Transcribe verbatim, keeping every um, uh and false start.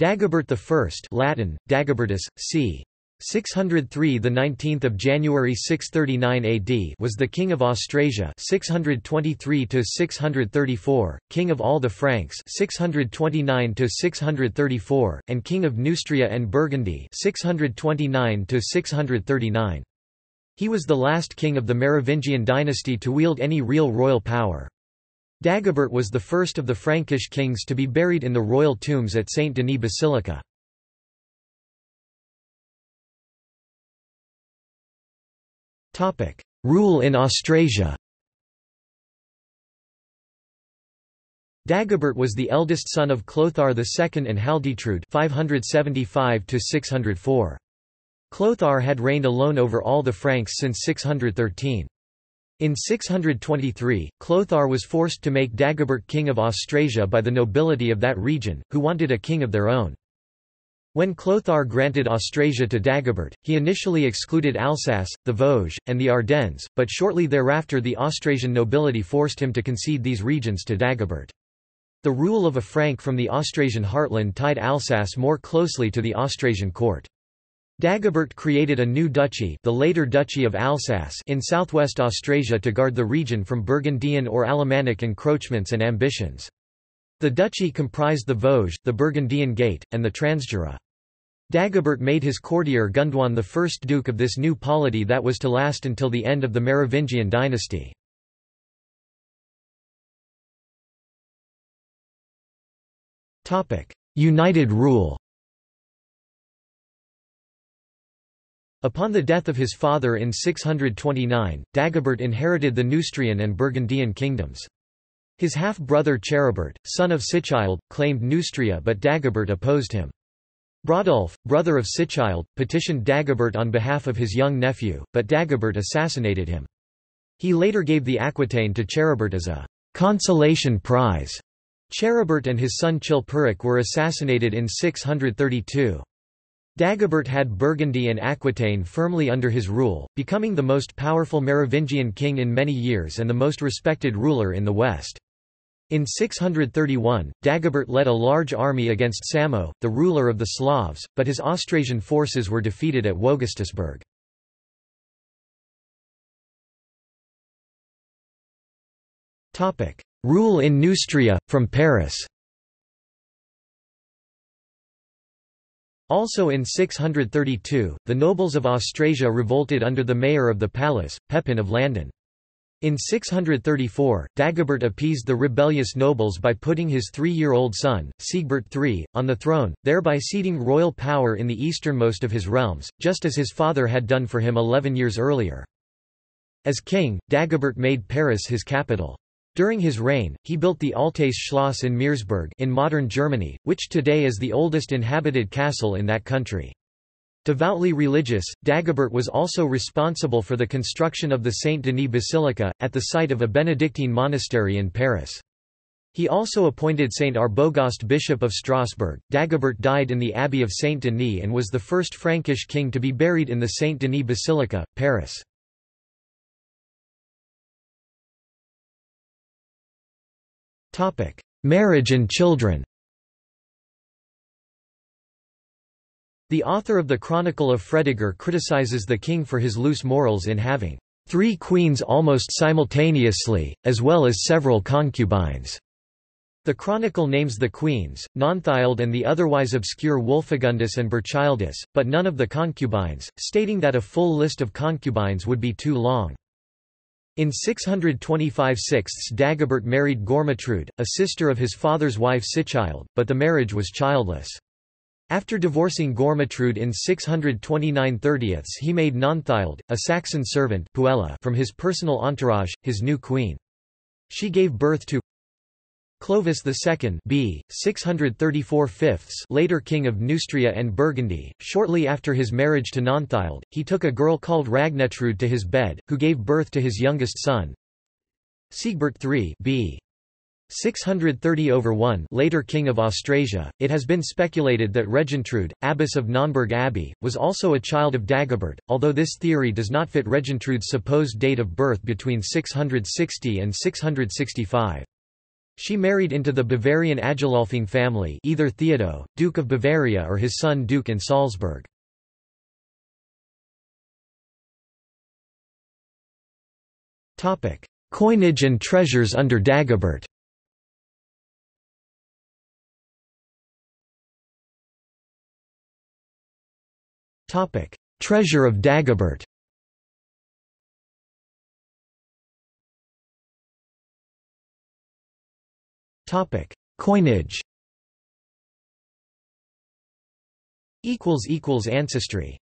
Dagobert the First, Latin Dagobertus, c. six hundred three, the nineteenth of January six thirty-nine A D, was the king of Austrasia, six hundred twenty-three to six hundred thirty-four, king of all the Franks, six hundred twenty-nine to six hundred thirty-four, and king of Neustria and Burgundy, six hundred twenty-nine to six hundred thirty-nine. He was the last king of the Merovingian dynasty to wield any real royal power. Dagobert was the first of the Frankish kings to be buried in the royal tombs at Saint-Denis Basilica. Rule in Austrasia. Dagobert was the eldest son of Clothar the Second and Halditrude, five hundred seventy-five to six hundred four. Clothar had reigned alone over all the Franks since six hundred thirteen. In six hundred twenty-three, Clothar was forced to make Dagobert king of Austrasia by the nobility of that region, who wanted a king of their own. When Clothar granted Austrasia to Dagobert, he initially excluded Alsace, the Vosges, and the Ardennes, but shortly thereafter the Austrasian nobility forced him to concede these regions to Dagobert. The rule of a Frank from the Austrasian heartland tied Alsace more closely to the Austrasian court. Dagobert created a new duchy, the later Duchy of Alsace, in southwest Austrasia to guard the region from Burgundian or Alemannic encroachments and ambitions. The duchy comprised the Vosges, the Burgundian Gate, and the Transjura. Dagobert made his courtier Gundwan the first duke of this new polity that was to last until the end of the Merovingian dynasty. United rule. Upon the death of his father in six hundred twenty-nine, Dagobert inherited the Neustrian and Burgundian kingdoms. His half-brother Cheribert, son of Sichild, claimed Neustria, but Dagobert opposed him. Brodulf, brother of Sichild, petitioned Dagobert on behalf of his young nephew, but Dagobert assassinated him. He later gave the Aquitaine to Cheribert as a consolation prize. Cheribert and his son Chilperic were assassinated in six hundred thirty-two. Dagobert had Burgundy and Aquitaine firmly under his rule, becoming the most powerful Merovingian king in many years and the most respected ruler in the West. In six hundred thirty-one, Dagobert led a large army against Samo, the ruler of the Slavs, but his Austrasian forces were defeated at Wogastisburg. Rule in Neustria, from Paris. Also in six hundred thirty-two, the nobles of Austrasia revolted under the mayor of the palace, Pepin of Landen. In six hundred thirty-four, Dagobert appeased the rebellious nobles by putting his three-year-old son, Sigebert the Third, on the throne, thereby ceding royal power in the easternmost of his realms, just as his father had done for him eleven years earlier. As king, Dagobert made Paris his capital. During his reign, he built the Altes Schloss in Meersburg in modern Germany, which today is the oldest inhabited castle in that country. Devoutly religious, Dagobert was also responsible for the construction of the Saint-Denis Basilica, at the site of a Benedictine monastery in Paris. He also appointed Saint Arbogast Bishop of Strasbourg. Dagobert died in the Abbey of Saint-Denis and was the first Frankish king to be buried in the Saint-Denis Basilica, Paris. Marriage and children. The author of the Chronicle of Fredegar criticizes the king for his loose morals in having three queens almost simultaneously, as well as several concubines. The Chronicle names the queens, Nanthild and the otherwise obscure Wolfegundus and Berchildus, but none of the concubines, stating that a full list of concubines would be too long. In six hundred twenty-five, Dagobert married Gormitrude, a sister of his father's wife Sichild, but the marriage was childless. After divorcing Gormitrude in six hundred twenty-nine, he made Nanthild, a Saxon servant, Puella, from his personal entourage, his new queen. She gave birth to Clovis the Second, b. six hundred thirty-four, later king of Neustria and Burgundy. Shortly after his marriage to Nanthild, he took a girl called Ragnetrude to his bed, who gave birth to his youngest son, Sigebert the Third, b. six hundred thirty over one, later king of Austrasia. It has been speculated that Regentrude, abbess of Nonberg Abbey, was also a child of Dagobert, although this theory does not fit Regentrude's supposed date of birth between six hundred sixty and six hundred sixty-five. She married into the Bavarian Agilolfing family, either Theodo, Duke of Bavaria, or his son Duke in Salzburg. Topic: Coinage and treasures under Dagobert. Topic: Treasure of Dagobert. Topic: Coinage. Equals equals ancestry.